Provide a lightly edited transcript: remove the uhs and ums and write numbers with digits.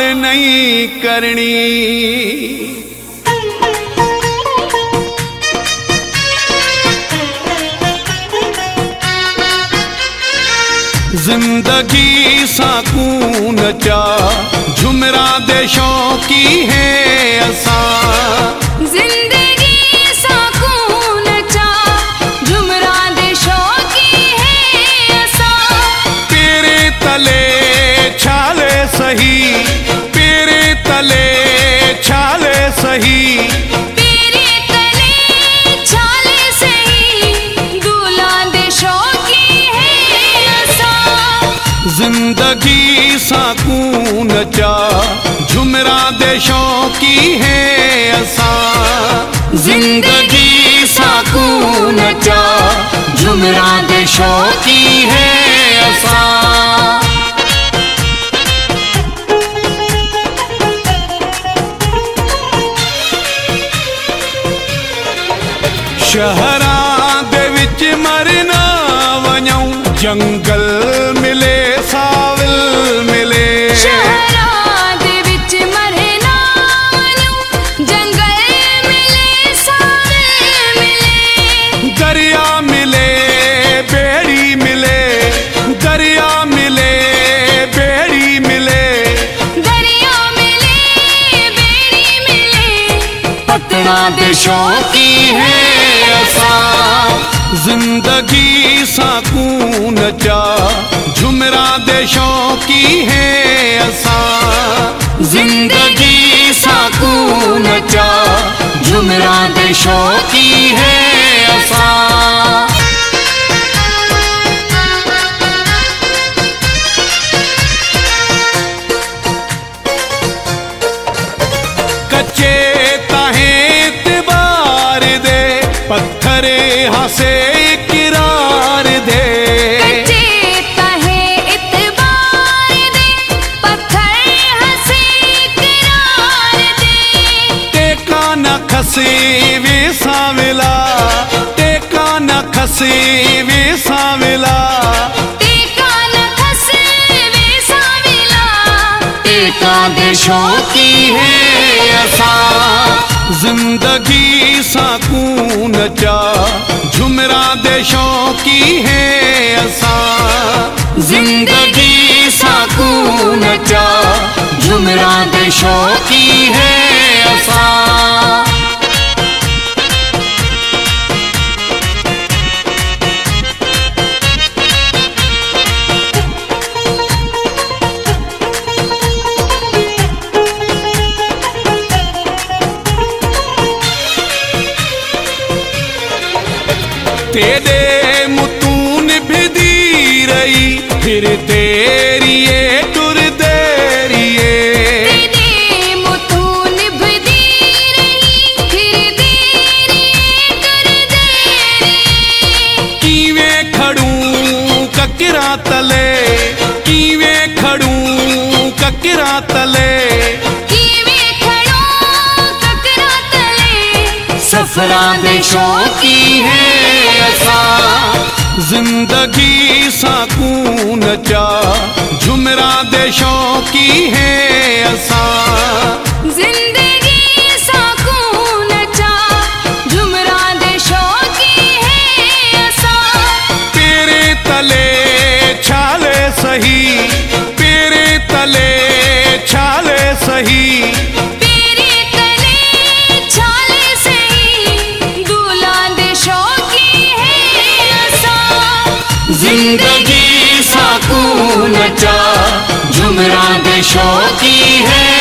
माल नहीं करनी। जिंदगी साकूं नचा झुमरा देशों की है असा। जिंदगी साकूं नचा झुमरा देशों की है असा। तेरे तले छाले सही, तेरे तले छाले सही, जिंदगी साकूं नचा झुमरा देशों की है असा। जिंदगी साकूं नचा झुमरा देशों की है असा। शहरां दे विच मरना वञूं, जंगल मिले सावल मिले। शहरां दे विच मरना वञूं, जंगल मिले सावल मिले। दरिया मिले बेड़ी मिले, दरिया मिले बेड़ी मिले, दरिया मिले बेड़ी मिले, पटना देशों की है असा। जिंदगी साकूं नचा झुमरा देशों की है असा। जिंदगी साकूं नचा झुमरा देशों की है असा। कच्चे ताहे इतबार दे पत्थरे हंसे इकरार दे। कच्चे ताहे इतबार दे पत्थर हंसे इकरार दे। टेका न खसे वे सावला, टेका न खसे वे सावला, टेका न खसे वे सावला, टेका देशों की है असा। जिंदगी साकूं नचा झुमरा देशों की है असा। जिंदगी साकूं नचा झुमरा देशों की है असा। तेरे मुतून भिदी रही फिर तेरी ये टुर देरी है। तेरे मुतून भिदी रही फिर तेरी ये टुर देरी। कीवे खड़ू ककरा तले, कीवे खड़ू ककरा तले, कीवे खड़ू ककरा तले, सफरा देशों की है। जिंदगी साकूं नचा झुमरा देशों की है असा। जिंदगी साकूं नचा झुमरा देशों की है असा। तेरे तले छाले सही, तेरे तले छाले सही, तेरे तले छाले सही, दूल्हा देशों की है असा। जिंदगी साकूं नचा झुमरा देशों की है।